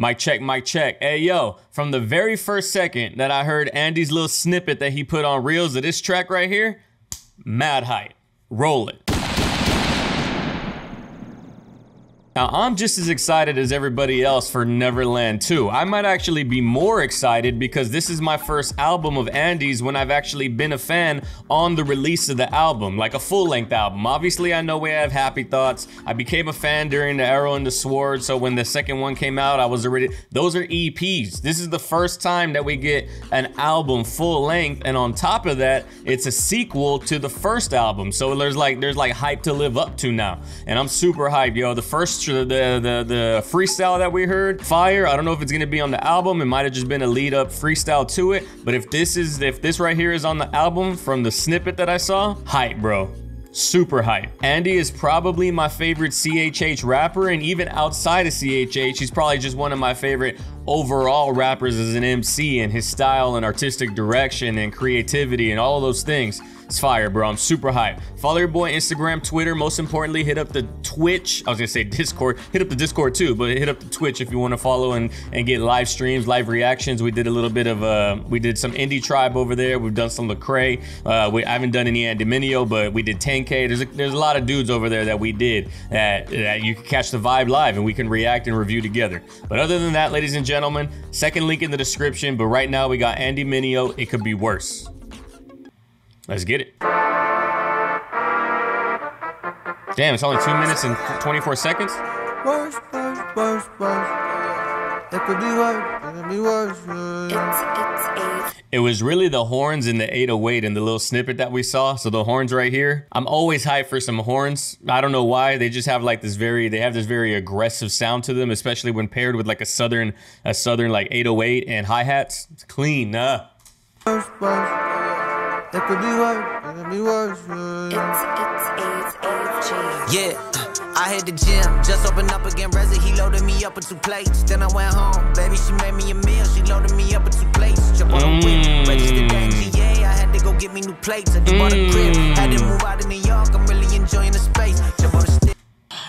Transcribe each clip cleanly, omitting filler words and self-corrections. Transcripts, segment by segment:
Mic check, mic check. Hey, yo, from the very first second that I heard Andy's little snippet that he put on reels of this track right here, mad hype. Roll it. Now, I'm just as excited as everybody else for Neverland 2. I might actually be more excited because this is my first album of Andy's when I've actually been a fan on the release of the album, like a full-length album. Obviously, I know we have Happy Thoughts. I became a fan during the Arrow and the Sword, so when the second one came out, I was already... Those are EPs. This is the first time that we get an album full-length, and on top of that, it's a sequel to the first album. So there's like hype to live up to now, and I'm super hyped, yo. The first... The freestyle that we heard, fire. I don't know if it's gonna be on the album. It might have just been a lead up freestyle to it. But if this right here is on the album from the snippet that I saw, hype, bro. Super hype. Andy is probably my favorite CHH rapper, and even outside of CHH, he's probably just one of my favorite overall rappers as an MC, and his style and artistic direction and creativity and all of those things. It's fire, bro. I'm super hyped. Follow your boy Instagram, Twitter. Most importantly, hit up the Twitch. I was gonna say Discord. Hit up the Discord too, but hit up the Twitch if you want to follow and get live streams, live reactions. We did a little bit of we did some Indie Tribe over there. We've done some Lecrae. I haven't done any Andy Mineo, but we did 10k. There's a lot of dudes over there that we did that you can catch the vibe live, and we can react and review together. But other than that, ladies and gentlemen, second link in the description. But right now we got Andy Mineo. It Could Be Worse. Let's get it. Damn, it's only 2 minutes and 24 seconds? Worse, worse, worse, worse. It could be worse, it could be worse. It was really the horns and the 808 and the little snippet that we saw. So the horns right here. I'm always hyped for some horns. I don't know why. They just have like this very aggressive sound to them, especially when paired with like a southern like 808 and hi-hats. It's clean, Worse, worse. It could be worse, it could be worse. Yeah, I hit the gym, just opened up again. Rezzy, he loaded me up with 2 plates. Then I went home, baby, she made me a meal. She loaded me up with 2 plates. Jump on the whip, registered at GA. I had to go get me new plates. I just bought a crib, had to move out of New York. I'm really enjoying the space. Jump on the stick.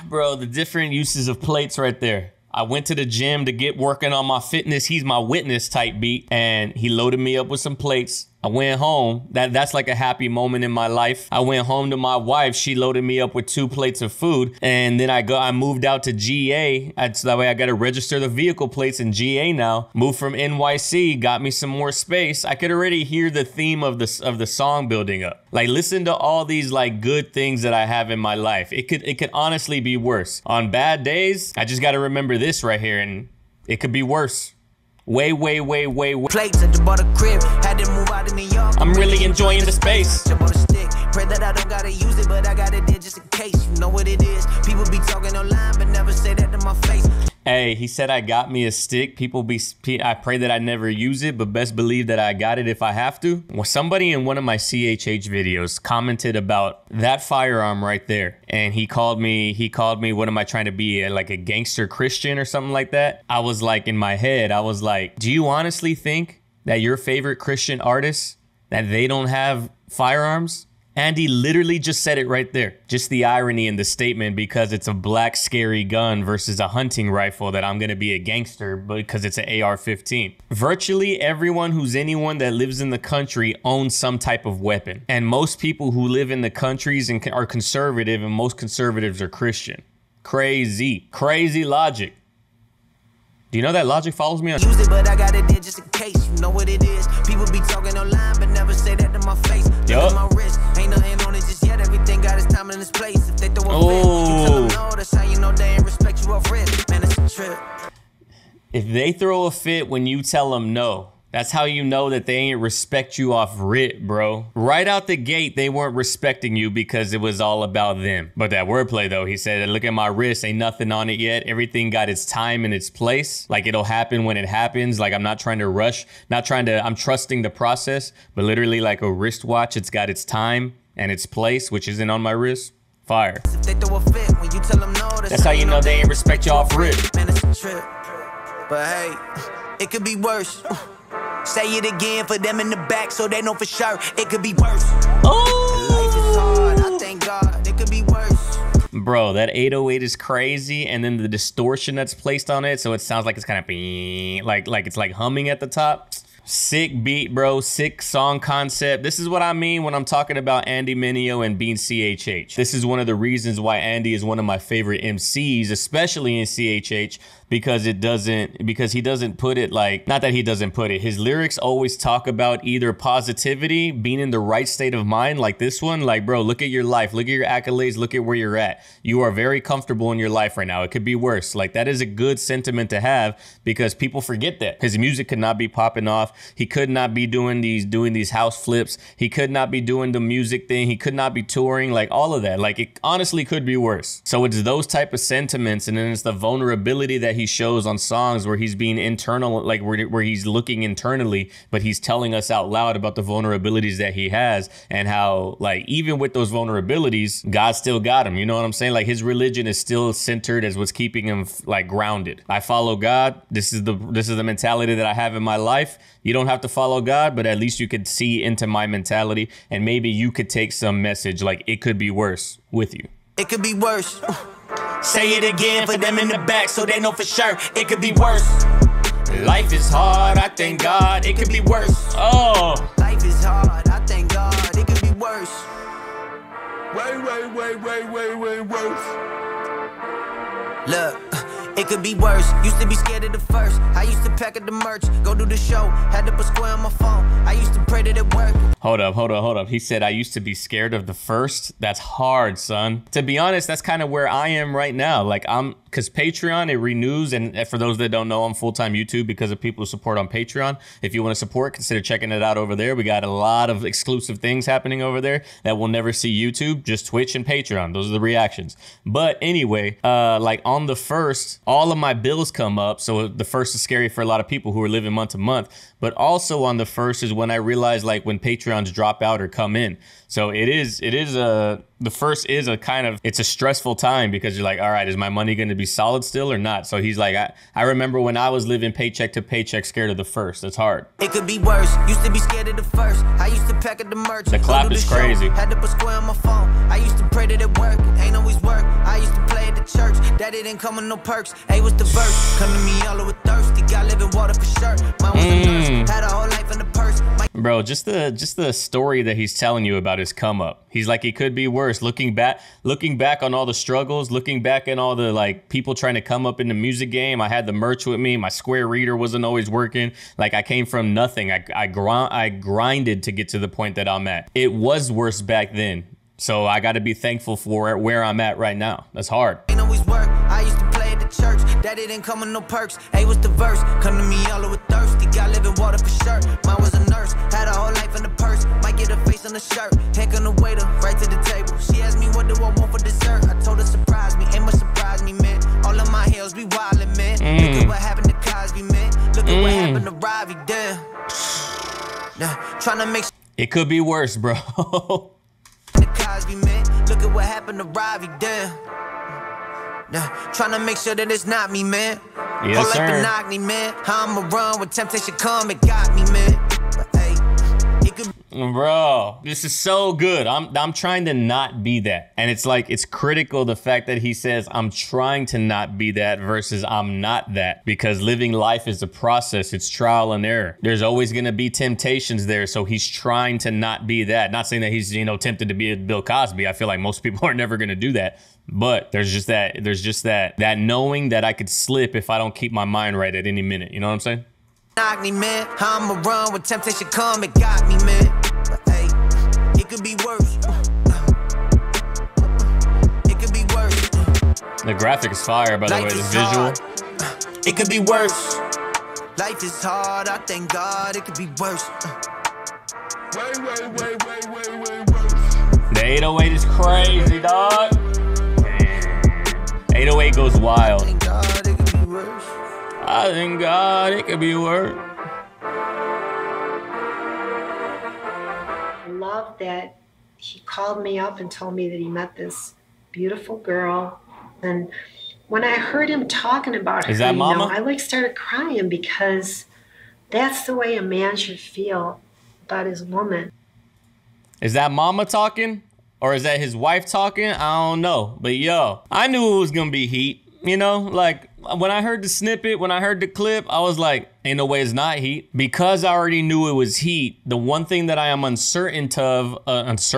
Bro, the different uses of plates right there. I went to the gym to get working on my fitness. He's my witness type beat. And he loaded me up with some plates. I went home. That's like a happy moment in my life. I went home to my wife. She loaded me up with 2 plates of food. And then I moved out to GA. So that way I got to register the vehicle plates in GA now. Moved from NYC, got me some more space. I could already hear the theme of the song building up. Like, listen to all these like good things that I have in my life. It could honestly be worse. On bad days, I just got to remember this right here, and it could be worse. Way, way, way, way, way. Plates at the bottom crib, had to move out of New York. I'm really enjoying the space. Jump on the stick. Pray that I don't gotta use it, but I got it there just in case. You know what it is. People be talking online, but never say that to my face. Hey, he said I got me a stick. I pray that I never use it, but best believe that I got it if I have to. Well, somebody in one of my CHH videos commented about that firearm right there, and he called me, what am I trying to be, like a gangster Christian or something like that? I was like, in my head, I was like, do you honestly think that your favorite Christian artists, that they don't have firearms? Andy literally just said it right there. Just the irony in the statement, because it's a black scary gun versus a hunting rifle, that I'm gonna be a gangster because it's an AR-15. Virtually everyone who's anyone that lives in the country owns some type of weapon. And most people who live in the countries and are conservative, and most conservatives are Christian. Crazy, crazy logic. Do you know that logic follows me on? Use it, but I got it there just in case. You know what it is. People be talking online, but never say that to my face. Yup. My wrist ain't nothing on it just yet. Everything got its time and its place. If they throw a fit, you tell them no. That's how you know they ain't respect you off risk. Man, it's a trip. If they throw a fit when you tell them no, that's how you know that they ain't respect you off rip, bro. Right out the gate, they weren't respecting you because it was all about them. But that wordplay though, he said, look at my wrist, ain't nothing on it yet. Everything got its time and its place. Like, it'll happen when it happens. Like, I'm not trying to rush, I'm trusting the process, but literally like a wristwatch, it's got its time and its place, which isn't on my wrist. Fire. That's how you know they ain't respect you off rip. Man, it's a trip. But hey, it could be worse. Say it again for them in the back so they know for sure it could be worse. Oh, life is hard, I thank God, it could be worse. Bro, that 808 is crazy, and then the distortion that's placed on it, so it sounds like it's kind of like it's like humming at the top. Sick beat, bro. Sick song concept. This is what I mean when I'm talking about Andy Mineo and being CHH. This is one of the reasons why Andy is one of my favorite MCs, especially in CHH, because he doesn't put it like, not that he doesn't put it, his lyrics always talk about either positivity, being in the right state of mind, like this one, like, bro, look at your life, look at your accolades, look at where you're at. You are very comfortable in your life right now. It could be worse. Like, that is a good sentiment to have because people forget that. His music could not be popping off. He could not be doing these house flips. He could not be doing the music thing. He could not be touring, like all of that. Like, it honestly could be worse. So it's those type of sentiments, and then it's the vulnerability that he shows on songs where he's being internal, like where he's looking internally, but he's telling us out loud about the vulnerabilities that he has and how, like, even with those vulnerabilities, God still got him. You know what I'm saying? Like, his religion is still centered as what's keeping him like grounded. I follow God. This is the mentality that I have in my life. You don't have to follow God, but at least you could see into my mentality, and maybe you could take some message like it could be worse with you. It could be worse. Say it again for them in the back so they know for sure. It could be worse. Life is hard, I thank God. It could be worse. Oh. Life is hard, I thank God. It could be worse. Way, way, way, way, way, way worse. Look. It could be worse. Used to be scared of the first. I used to pack up the merch, go do the show. Had to put square on my phone. I used to pray that it worked. Hold up, hold up, hold up. He said, I used to be scared of the first. That's hard, son. To be honest, that's kind of where I am right now. Like, because Patreon, it renews. And for those that don't know, I'm full-time YouTube because of people who support on Patreon. If you want to support, consider checking it out over there. We got a lot of exclusive things happening over there that we'll never see YouTube, just Twitch and Patreon. Those are the reactions. But anyway, like on the first, all of my bills come up. So the first is scary for a lot of people who are living month to month. But also on the first is when I realized, like, when Patreons drop out or come in. So the first is a kind of, it's a stressful time because you're like, all right, is my money going to be solid still or not? So he's like, I remember when I was living paycheck to paycheck, scared of the first. That's hard. It could be worse. Used to be scared of the first. I used to pack up the merch. The clap is crazy. Had to put square on my phone. I used to pray that it worked. Ain't always work. I used to play at the church. That it didn't come with no perks. Hey, what's the verse? Come to me all over thirsty. Got living water for sure. Mine was a nurse. Had a whole life in the purse. Bro, just the story that he's telling you about his come up. He's like, it could be worse. Looking back on all the struggles, looking back and all the, like, people trying to come up in the music game. I had the merch with me. My Square reader wasn't always working. Like, I came from nothing. I grinded to get to the point that I'm at. It was worse back then. So I got to be thankful for where I'm at right now. That's hard. Ain't always work. I used to play at the church. That it didn't come with no perks. Hey, what's the verse? Come to me all over thirsty. Got living water for sure. Mine was a nurse. Had a whole life in the purse. Might get a face on the shirt. Heck on the waiter. Right to the table. She asked me what do I want for dessert. I told her surprise me. Ain't much surprise me, man. All of my hills be wildin', man. Look at what happened to Cosby, man. Look at what happened to Ravi Dill. Trying to make... It could be worse, bro. Cosby, man. Look at what happened to Ravi Dill. Trying to make sure that it's not me, man. Yes, sir. Like knock me, man. I'm a run with temptation come, it got me, man. But, hey, it could... Bro, this is so good. I'm trying to not be that. And it's like, it's critical, the fact that he says, I'm trying to not be that versus I'm not that, because living life is a process. It's trial and error. There's always going to be temptations there. So he's trying to not be that. Not saying that he's, you know, tempted to be a Bill Cosby. I feel like most people are never going to do that. But there's just that knowing that I could slip if I don't keep my mind right at any minute. You know what I'm saying? Knock me, man. I'm a run with temptation come, it got me, man. But hey, it could be worse. It could be worse. The graphic is fire, by the way, the visual. It could be worse. Life is hard, I thank God, it could be worse. Way, way, way, way, way, way worse. The 808 is crazy, dog. 808 goes wild. I thank God it could be worse. I thank God it could be worse. I love that he called me up and told me that he met this beautiful girl. And when I heard him talking about her, I like started crying because that's the way a man should feel about his woman. Is that mama talking? Or is that his wife talking? I don't know. But yo, I knew it was gonna be heat. You know, like when I heard the snippet, when I heard the clip, I was like, ain't no way it's not heat. Because I already knew it was heat. The one thing that I am uncertain of is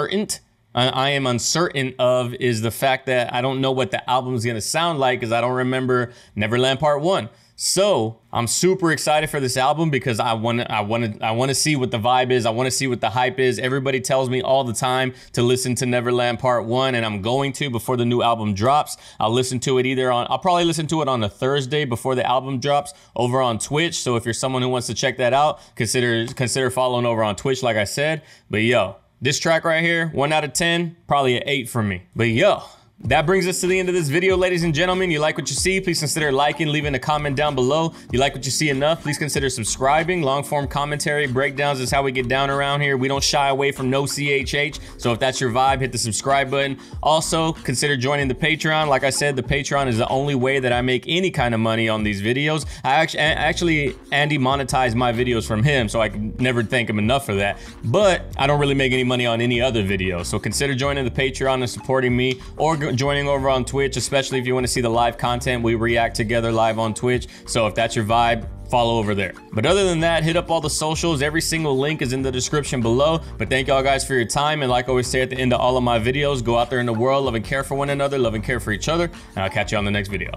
the fact that I don't know what the album's gonna sound like, because I don't remember Neverland Part 1. So I'm super excited for this album because I want to see what the vibe is. I want to see what the hype is. Everybody tells me all the time to listen to Neverland Part 1, and I'm going to before the new album drops. I'll probably listen to it on a Thursday before the album drops over on Twitch. So if you're someone who wants to check that out, consider following over on Twitch, like I said. But yo, this track right here, 1 out of 10, probably an 8 for me. But yo, that brings us to the end of this video, ladies and gentlemen. You like what you see, please consider liking, leaving a comment down below. You like what you see enough, please consider subscribing. Long form commentary, breakdowns is how we get down around here. We don't shy away from no CHH. So if that's your vibe, hit the subscribe button. Also, consider joining the Patreon. Like I said, the Patreon is the only way that I make any kind of money on these videos. Actually, Andy monetized my videos from him, so I can never thank him enough for that. But I don't really make any money on any other video. So consider joining the Patreon and supporting me, or joining over on Twitch, especially if you want to see the live content. We react together live on Twitch, so if that's your vibe, follow over there. But other than that, hit up all the socials. Every single link is in the description below. But thank y'all guys for your time, and like I always say at the end of all of my videos, go out there in the world, love and care for one another, love and care for each other, and I'll catch you on the next video.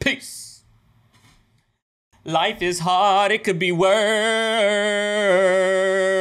Peace. Life is hard, it could be worse.